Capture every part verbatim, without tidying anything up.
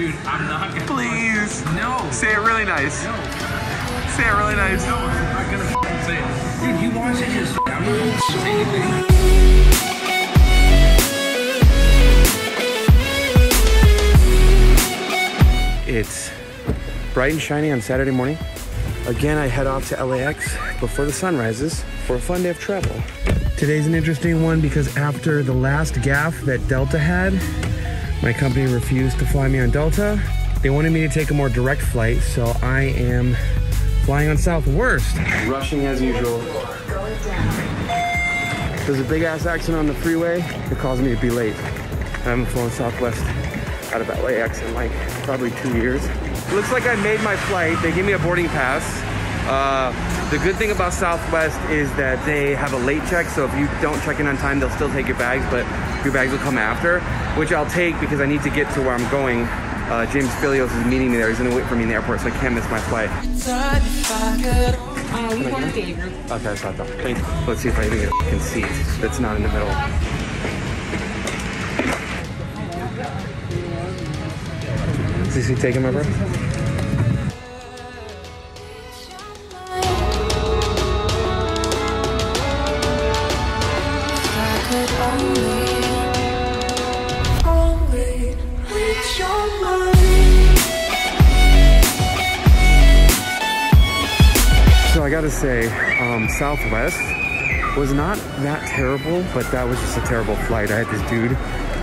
Dude, I'm not gonna. Please. No. Say it really nice. No. Say it really nice. No, I'm not gonna f***ing say it. Dude, you watch it just. I'm not gonna f***ing say anything. It's bright and shiny on Saturday morning. Again, I head off to L A X before the sun rises for a fun day of travel. Today's an interesting one because after the last gaffe that Delta had, my company refused to fly me on Delta. They wanted me to take a more direct flight, so I am flying on Southwest. Rushing as usual. There's a big ass accident on the freeway that caused me to be late. I'm flown Southwest out of L A X in like probably two years. Looks like I made my flight. They gave me a boarding pass. Uh, the good thing about Southwest is that they have a late check, so if you don't check in on time, they'll still take your bags, but your bags will come after, which I'll take because I need to get to where I'm going. Uh, James Filios is meeting me there. He's gonna wait for me in the airport, so I can't miss my flight. Uh, we want a day group. Okay, I saw that. Let's see if I even get a fucking seat that's not in the middle. Is he taking my breath? So I gotta say, um, Southwest was not that terrible, but that was just a terrible flight. I had this dude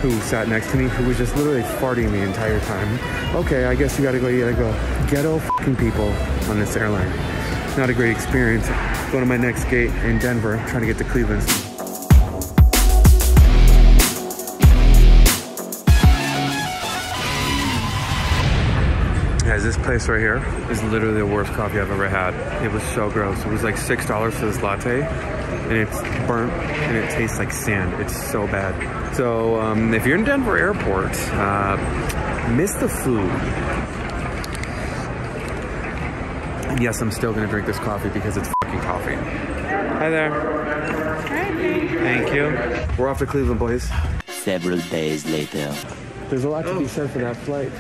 who sat next to me who was just literally farting the entire time. Okay, I guess you gotta go, you gotta go. Ghetto fucking people on this airline. Not a great experience. Going to my next gate in Denver, trying to get to Cleveland. Guys, this place right here is literally the worst coffee I've ever had. It was so gross. It was like six dollars for this latte, and it's burnt, and it tastes like sand. It's so bad. So um, if you're in Denver Airport, uh, miss the food. And yes, I'm still gonna drink this coffee because it's fucking coffee. Hi there. Hi, thank you. We're off to Cleveland, boys. Several days later. There's a lot to be said for that flight.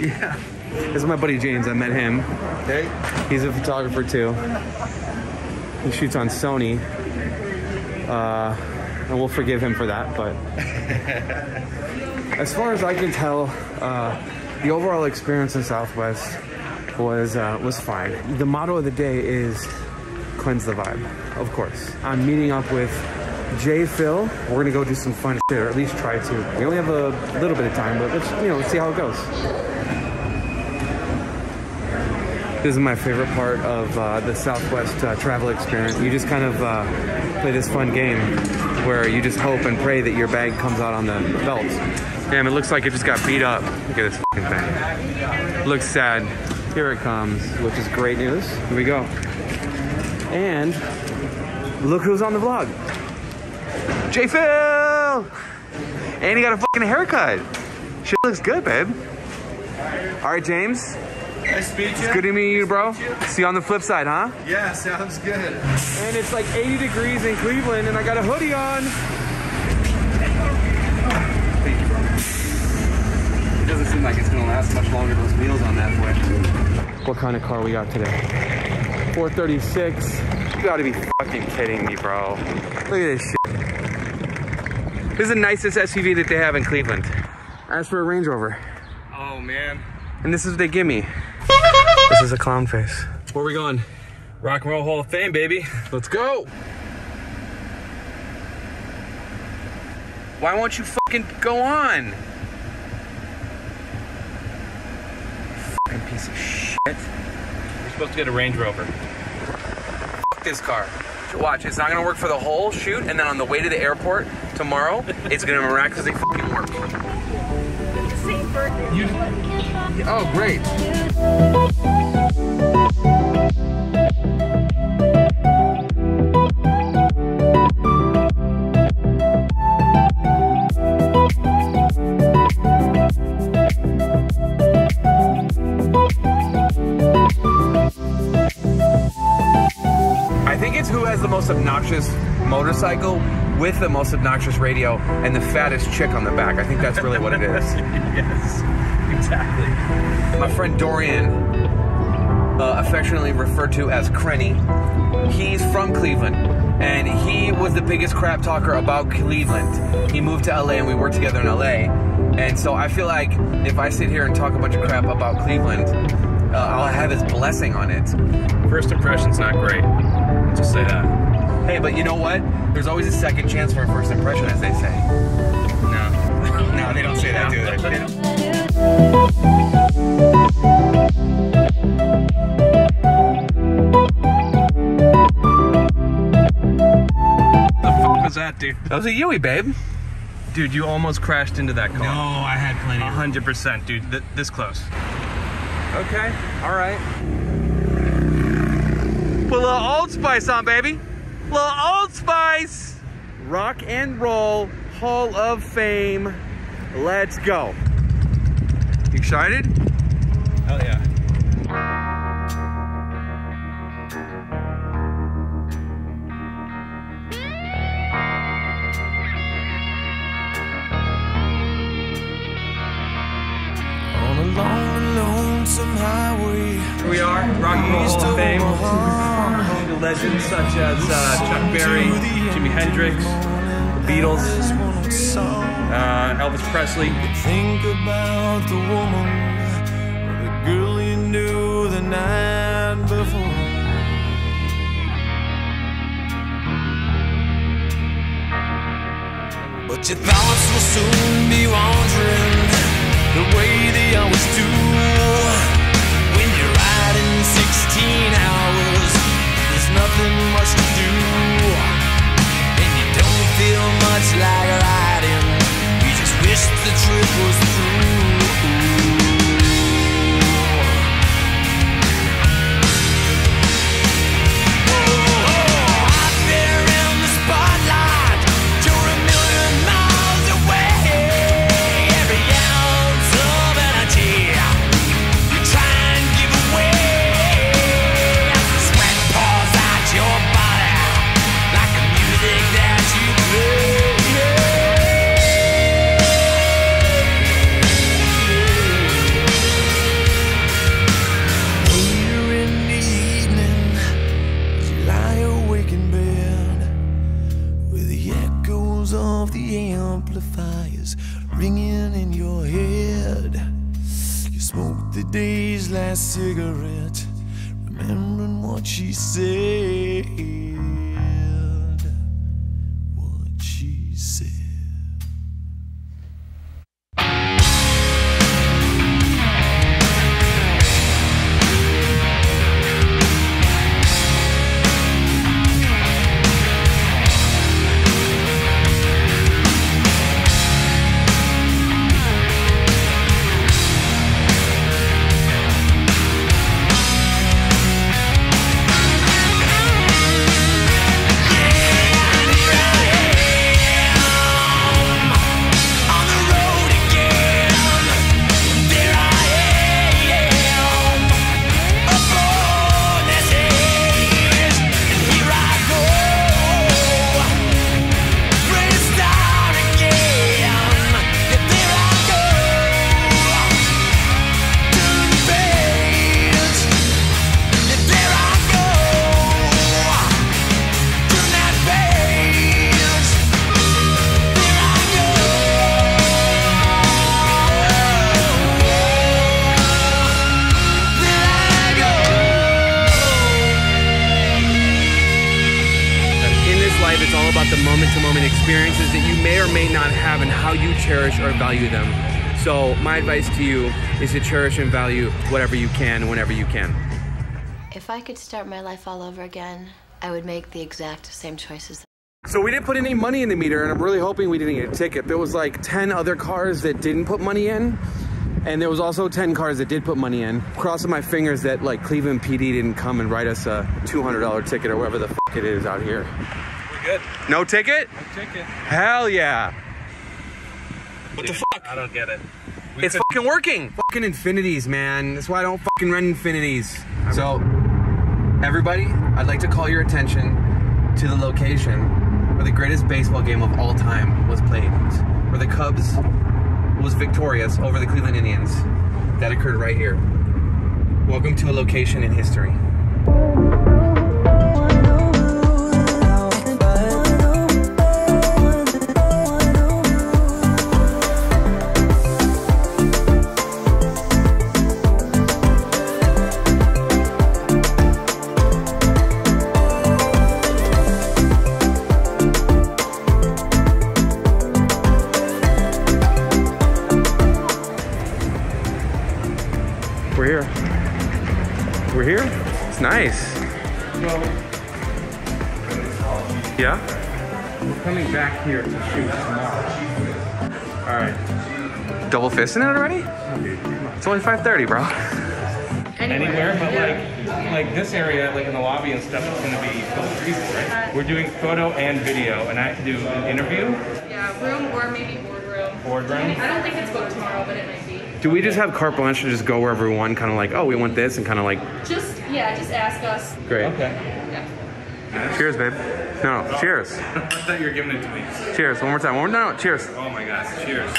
Yeah. This is my buddy James. I met him. Hey. He's a photographer too. He shoots on Sony. Uh, and we'll forgive him for that, but as far as I can tell, uh, the overall experience in Southwest was uh, was fine. The motto of the day is cleanse the vibe, of course. I'm meeting up with Jay Phil. We're gonna go do some fun shit, or at least try to. We only have a little bit of time, but let's you know let's see how it goes. This is my favorite part of uh, the Southwest uh, travel experience. You just kind of uh, play this fun game where you just hope and pray that your bag comes out on the belt. Damn, it looks like it just got beat up. Look at this fucking thing. Looks sad. Here it comes, which is great news. Here we go. And look who's on the vlog. J. Phil! And he got a fucking haircut. Shit looks good, babe. All right, James. Nice to meet you. It's good to meet you, bro. See you on the flip side, huh? Yeah, sounds good. And it's like eighty degrees in Cleveland, and I got a hoodie on. Thank you, bro. It doesn't seem like it's gonna last much longer, those wheels on that way. What kind of car we got today? four thirty-six. You gotta be fucking kidding me, bro. Look at this shit. This is the nicest S U V that they have in Cleveland. As for a Range Rover. Oh, man. And this is what they give me. This is a clown face. Where are we going? Rock and Roll Hall of Fame, baby. Let's go. Why won't you fucking go on? Fucking piece of shit. We're supposed to get a Range Rover. Fuck this car. Watch, it's not gonna work for the whole shoot, and then on the way to the airport tomorrow, it's gonna miraculously fucking work. You, oh, great. I think it's who has the most obnoxious motorcycle with the most obnoxious radio and the fattest chick on the back. I think that's really what it is. Yes. Exactly. My friend Dorian, uh, affectionately referred to as Krenny, he's from Cleveland, and he was the biggest crap talker about Cleveland. He moved to L A and we worked together in L A, and so I feel like if I sit here and talk a bunch of crap about Cleveland, uh, I'll have his blessing on it. First impression's not great, I'll just say that. Hey, but you know what? There's always a second chance for a first impression, as they say. No. No, they don't say that, do they? They don't. The fuck was that, dude? That was a Yui, babe. Dude, you almost crashed into that car. No, I had plenty. one hundred percent, dude. Th this close. Okay, all right. Put a little Old Spice on, baby. Little Old Spice, Rock and Roll Hall of Fame. Let's go. You excited? Hell yeah. On a long, lonesome highway. Here we are, Rock and Roll Hall of Fame. Legends such as uh, Chuck Berry, Jimi Hendrix, the Beatles, uh, Elvis Presley. Think about the woman, the girl you knew the night before. But your thoughts will soon be wandering the way they always do when you're riding sixteen hours. Nothing much to do, and you don't feel much like riding. You just wish the trip was through. Cigarette, remembering what she said, what she said. Experiences that you may or may not have and how you cherish or value them. So my advice to you is to cherish and value whatever you can, whenever you can. If I could start my life all over again, I would make the exact same choices. So we didn't put any money in the meter, and I'm really hoping we didn't get a ticket. There was like ten other cars that didn't put money in, and there was also ten cars that did put money in. Crossing my fingers that like Cleveland P D didn't come and write us a two hundred dollar ticket or whatever the fuck it is out here. Good. No ticket? No ticket. Hell yeah. What Dude, the fuck? I don't get it. We it's fucking working. Fucking infinities, man. That's why I don't fucking rent infinities. So, everybody, I'd like to call your attention to the location where the greatest baseball game of all time was played, where the Cubs was victorious over the Cleveland Indians. that occurred right here. Welcome to a location in history. We're here. We're here? It's nice. Yeah? We're coming back here to shoot tomorrow. Alright. Double fisting it already? It's only five thirty, bro. Anywhere, Anywhere but yeah. like like this area, like in the lobby and stuff, is going to be full of people, right? Uh, We're doing photo and video, and I have to do an interview? Yeah, room or maybe boardroom. Boardroom? I don't think it's booked tomorrow, but it might be. Do we just have carte blanche to just go wherever we want, kind of like, oh, we want this, and kind of like... Just, yeah, just ask us. Great. Okay. Yeah. Cheers, babe. No, oh. Cheers. I thought you were giving it to me. Cheers, one more time. One more time. No, no, cheers. Oh my gosh, cheers.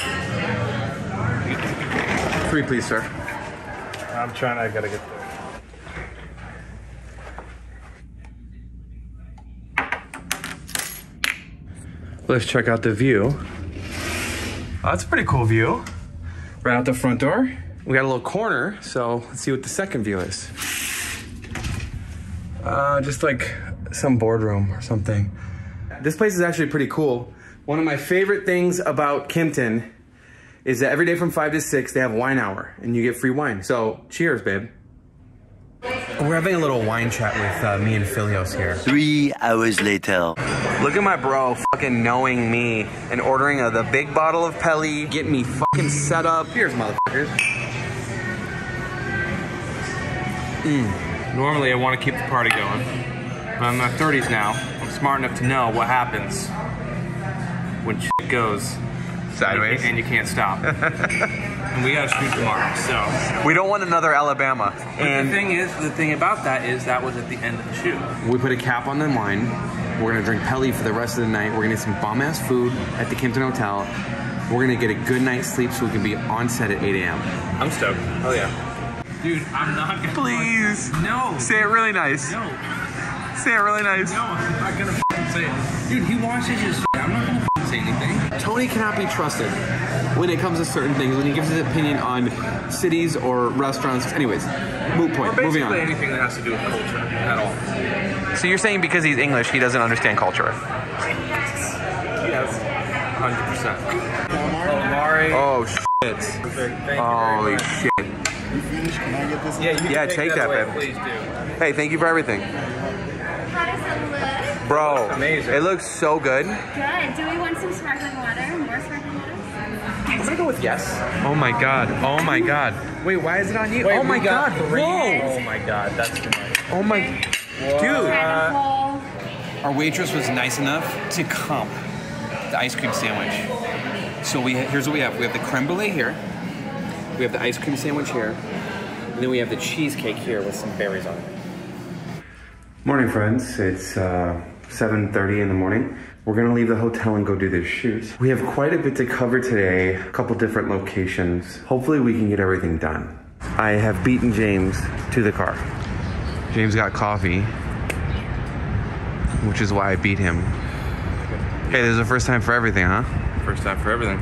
Three, please, sir. I'm trying, I gotta get there. Let's check out the view. Oh, that's a pretty cool view. Right out the front door. We got a little corner, so let's see what the second view is. Uh, just like some boardroom or something. This place is actually pretty cool. One of my favorite things about Kimpton is that every day from five to six, they have wine hour and you get free wine. So cheers, babe. We're having a little wine chat with uh, me and Filios here. Three hours later. Look at my bro fucking knowing me and ordering a, the big bottle of Peli, getting me fucking set up. Cheers, motherfuckers. Mm. Normally I want to keep the party going, but I'm in my thirties now. I'm smart enough to know what happens when shit goes sideways and you can't stop. And we gotta shoot tomorrow, so we don't want another Alabama. And the thing is, the thing about that is that was at the end of the shoot. We put a cap on the wine. We're gonna drink Peli for the rest of the night. We're gonna get some bomb ass food at the Kimpton Hotel. We're gonna get a good night's sleep so we can be on set at eight A M I'm stoked. Oh yeah, dude. I'm not gonna. Please. No. Say it really nice. No. Say it really nice. No, I'm not gonna f say it. Dude, he watches his. I'm not gonna f say anything. Tony cannot be trusted when it comes to certain things, when he gives his opinion on cities or restaurants. Anyways, moot point, moving on. Or basically anything that has to do with culture at all. So you're saying because he's English, he doesn't understand culture? Yes, one hundred percent. Calamari. Oh, shit. Perfect. Holy shit. You finished? Can I get this? Yeah, you can yeah take, take that, that babe. Please do. Hey, thank you for everything. Bro, amazing. It looks so good. Good. Do we want some sparkling water? More sparkling water? I'm gonna go with yes. Oh my god. Oh my god. Wait, why is it on you? Wait, oh my god. Whoa. Oh my god. That's too much. Oh my. Whoa. Dude. Uh, our waitress was nice enough to comp the ice cream sandwich. So we here's what we have. We have the creme brulee here. We have the ice cream sandwich here. And then we have the cheesecake here with some berries on it. Morning, friends. It's uh, seven thirty in the morning. We're gonna leave the hotel and go do this shoot. We have quite a bit to cover today, a couple different locations. Hopefully we can get everything done. I have beaten James to the car. James got coffee, which is why I beat him. Hey, this is the first time for everything, huh? First time for everything.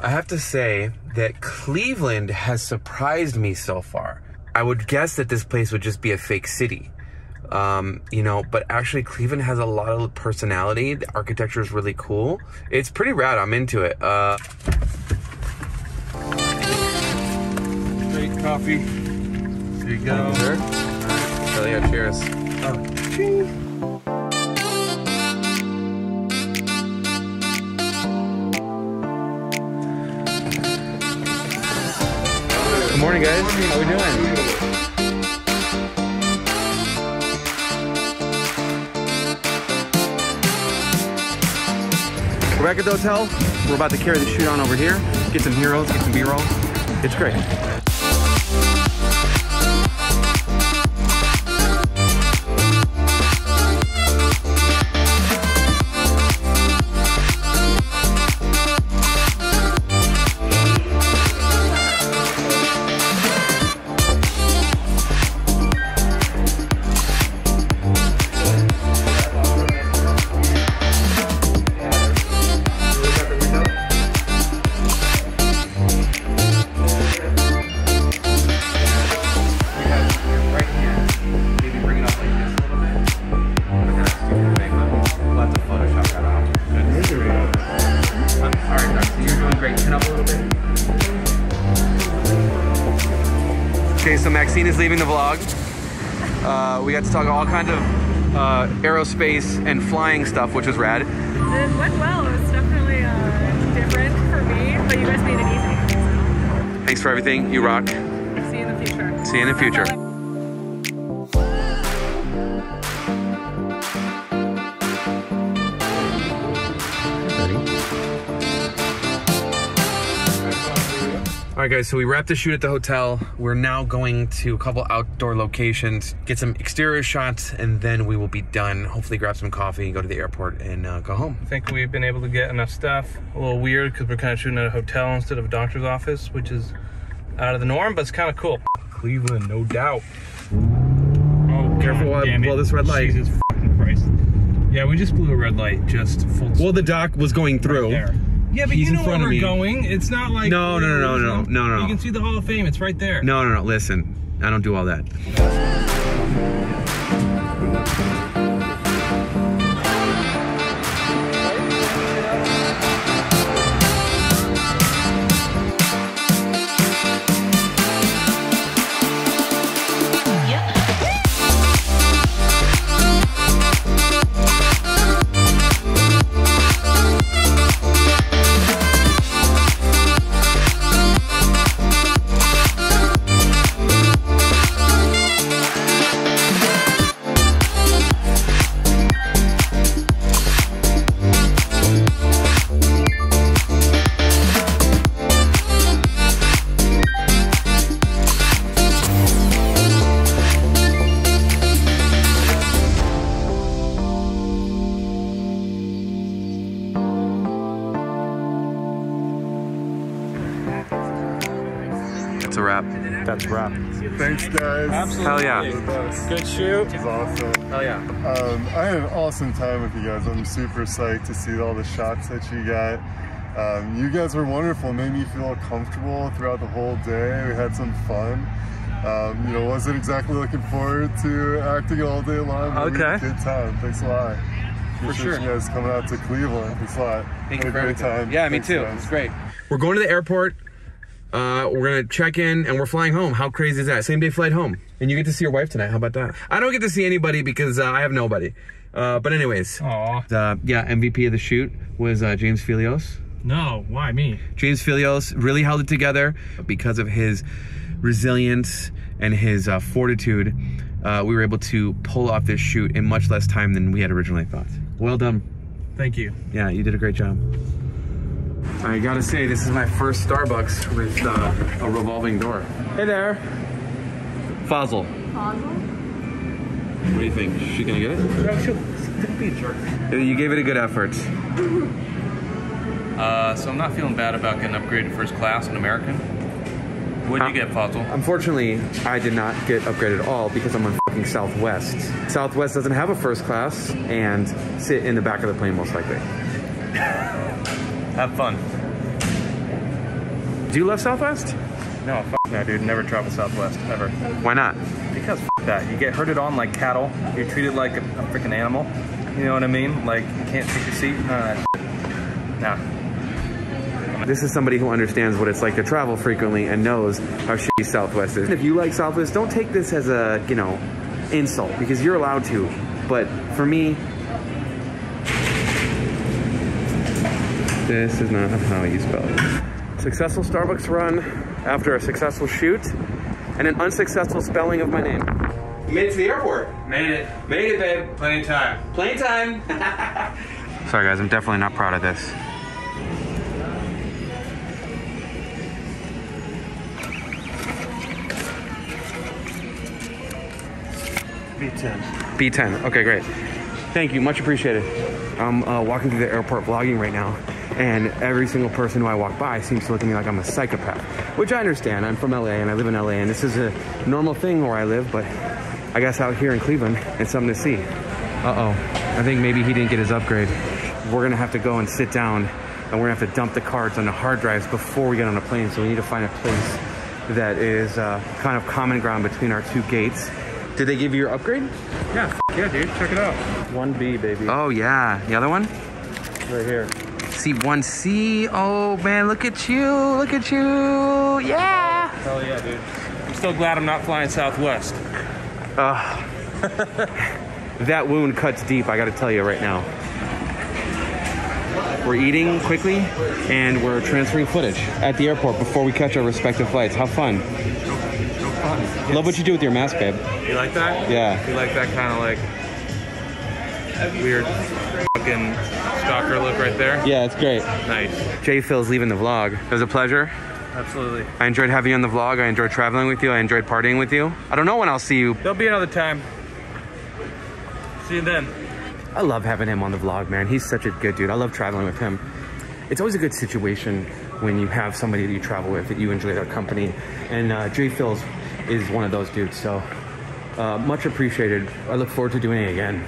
I have to say that Cleveland has surprised me so far. I would guess that this place would just be a fake city. Um, you know, but actually Cleveland has a lot of personality. The architecture is really cool. It's pretty rad. I'm into it. Uh, Great coffee. There you go. Sure. Oh, yeah, cheers. Oh. Cheers. Good morning, guys. How are we doing? We're back at the hotel. We're about to carry the shoot on over here, get some heroes, get some B-roll. It's great. Okay, so Maxine is leaving the vlog. Uh, we got to talk all kinds of uh, aerospace and flying stuff, which was rad. It went well. It was definitely uh, different for me, but you guys made it easy. So. Thanks for everything. You rock. See you in the future. See you in the future. All right, guys, so we wrapped the shoot at the hotel. We're now going to a couple outdoor locations, get some exterior shots, and then we will be done. Hopefully grab some coffee, go to the airport, and uh, go home. I think we've been able to get enough stuff. A little weird because we're kind of shooting at a hotel instead of a doctor's office, which is out of the norm, but it's kind of cool. Cleveland, no doubt. Oh, careful while I blow this red light. Jesus fucking Christ. Yeah, we just blew a red light just full speed. Well, the doc was going through. Right there. Yeah, but you know where we're going. It's not like... No, no, no, no, no, no, no. You can see the Hall of Fame. It's right there. No, no, no. Listen, I don't do all that. That's a wrap. That's a wrap. Thanks, guys. Absolutely. Hell yeah. Good shoot. It's awesome. Hell yeah. Um, I had an awesome time with you guys. I'm super psyched to see all the shots that you got. Um, you guys were wonderful. Made me feel comfortable throughout the whole day. We had some fun. Um, you know, wasn't exactly looking forward to acting all day long. But okay. We had a good time. Thanks a lot. For sure. You guys coming out to Cleveland. Thanks a lot. Thank you for everything. Had a great time. Yeah, me too. It was great. We're going to the airport. Uh, we're gonna check in and we're flying home. How crazy is that? Same day flight home. And you get to see your wife tonight. How about that? I don't get to see anybody because uh, I have nobody. Uh, but anyways. Aww. Uh, yeah, M V P of the shoot was uh, James Filios. No, why me? James Filios really held it together because of his resilience and his uh, fortitude. Uh, we were able to pull off this shoot in much less time than we had originally thought. Well done. Thank you. Yeah, you did a great job. I gotta say, this is my first Starbucks with uh, a revolving door. Hey there. Fuzzle. Fuzzle? What do you think? Is she gonna get it? No, she'll be a jerk. You gave it a good effort. Uh, so I'm not feeling bad about getting upgraded first class in American. What'd you get, Fuzzle? Unfortunately, I did not get upgraded at all because I'm on fucking Southwest. Southwest doesn't have a first class and sit in the back of the plane most likely. Have fun. Do you love Southwest? No, f no, dude. Never travel Southwest, ever. Why not? Because f that. You get herded on like cattle. You're treated like a, a freaking animal. You know what I mean? Like, you can't take your seat. None of that. Nah. This is somebody who understands what it's like to travel frequently and knows how shitty Southwest is. If you like Southwest, don't take this as a, you know, insult, because you're allowed to. But for me, this is not how you spell it. Successful Starbucks run after a successful shoot and an unsuccessful spelling of my name. You made it to the airport. Made it. Made it, babe. Plane time. Plane time. Sorry, guys. I'm definitely not proud of this. B ten. B ten. Okay, great. Thank you. Much appreciated. I'm uh, walking through the airport vlogging right now. And every single person who I walk by seems to look at me like I'm a psychopath, which I understand. I'm from L A and I live in L A and this is a normal thing where I live, but I guess out here in Cleveland, it's something to see. Uh-oh, I think maybe he didn't get his upgrade. We're gonna have to go and sit down and we're gonna have to dump the cards on the hard drives before we get on a plane. So we need to find a place that is uh, kind of common ground between our two gates. Did they give you your upgrade? Yeah, yeah, dude, check it out. one B, baby. Oh yeah, the other one? Right here. C one C. Oh man, look at you, look at you. Yeah. Hell yeah, dude. I'm still glad I'm not flying Southwest. Uh, that wound cuts deep, I gotta tell you right now. We're eating quickly, and we're transferring footage at the airport before we catch our respective flights. Have fun. No, no fun. Yes. Love what you do with your mask, babe. You like that? Yeah. You like that kind of like weird fucking stalker look right there? Yeah, it's great. Nice. Jay Phil's leaving the vlog. It was a pleasure. Absolutely. I enjoyed having you on the vlog. I enjoyed traveling with you. I enjoyed partying with you. I don't know when I'll see you. There'll be another time. See you then. I love having him on the vlog, man. He's such a good dude. I love traveling with him. It's always a good situation when you have somebody that you travel with, that you enjoy their company. And uh, Jay Phils is one of those dudes, so uh, much appreciated. I look forward to doing it again.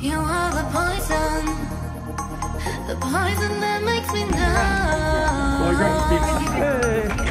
You are the poison, the poison that makes me numb. Well,